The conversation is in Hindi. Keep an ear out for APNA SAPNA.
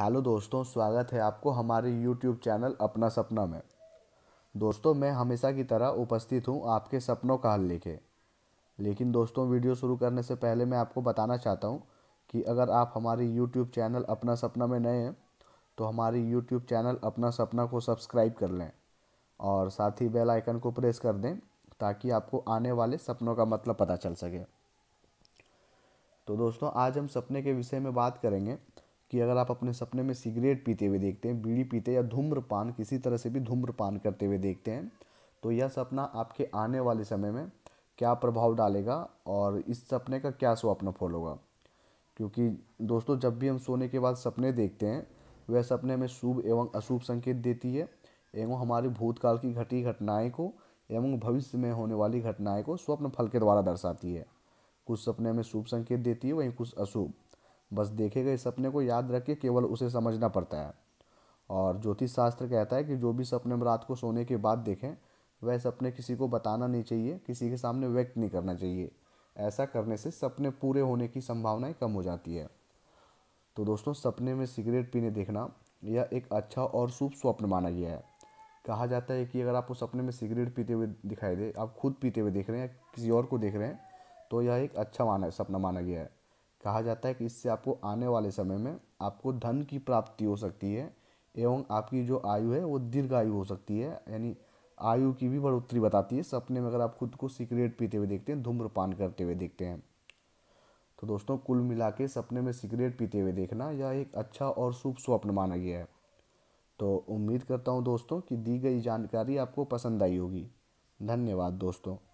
हेलो दोस्तों, स्वागत है आपको हमारे यूट्यूब चैनल अपना सपना में। दोस्तों, मैं हमेशा की तरह उपस्थित हूं आपके सपनों का हल लेके। लेकिन दोस्तों, वीडियो शुरू करने से पहले मैं आपको बताना चाहता हूं कि अगर आप हमारे यूट्यूब चैनल अपना सपना में नए हैं तो हमारे यूट्यूब चैनल अपना सपना को सब्सक्राइब कर लें और साथ ही बेल आइकन को प्रेस कर दें ताकि आपको आने वाले सपनों का मतलब पता चल सके। तो दोस्तों, आज हम सपने के विषय में बात करेंगे कि अगर आप अपने सपने में सिगरेट पीते हुए देखते हैं, बीड़ी पीते या धूम्रपान, किसी तरह से भी धूम्रपान करते हुए देखते हैं, तो यह सपना आपके आने वाले समय में क्या प्रभाव डालेगा और इस सपने का क्या स्वप्न फल होगा। क्योंकि दोस्तों, जब भी हम सोने के बाद सपने देखते हैं वह सपने में शुभ एवं अशुभ संकेत देती है एवं हमारे भूतकाल की घटी घटनाएँ को एवं भविष्य में होने वाली घटनाएँ को स्वप्न फल के द्वारा दर्शाती है। कुछ सपने में शुभ संकेत देती है वहीं कुछ अशुभ। बस देखे गए सपने को याद रख के केवल उसे समझना पड़ता है। और ज्योतिष शास्त्र कहता है कि जो भी सपने हम रात को सोने के बाद देखें वह सपने किसी को बताना नहीं चाहिए, किसी के सामने व्यक्त नहीं करना चाहिए। ऐसा करने से सपने पूरे होने की संभावनाएं कम हो जाती है। तो दोस्तों, सपने में सिगरेट पीने देखना यह एक अच्छा और शुभ स्वप्न माना गया है। कहा जाता है कि अगर आपको सपने में सिगरेट पीते हुए दिखाई दे, आप खुद पीते हुए देख रहे हैं या किसी और को देख रहे हैं, तो यह एक अच्छा सपना माना गया है। कहा जाता है कि इससे आपको आने वाले समय में आपको धन की प्राप्ति हो सकती है एवं आपकी जो आयु है वो दीर्घायु हो सकती है, यानी आयु की भी बढ़ोतरी बताती है सपने में अगर आप खुद को सिगरेट पीते हुए देखते हैं, धूम्रपान करते हुए देखते हैं। तो दोस्तों, कुल मिला के सपने में सिगरेट पीते हुए देखना यह एक अच्छा और शुभ स्वप्न माना गया है। तो उम्मीद करता हूँ दोस्तों कि दी गई जानकारी आपको पसंद आई होगी। धन्यवाद दोस्तों।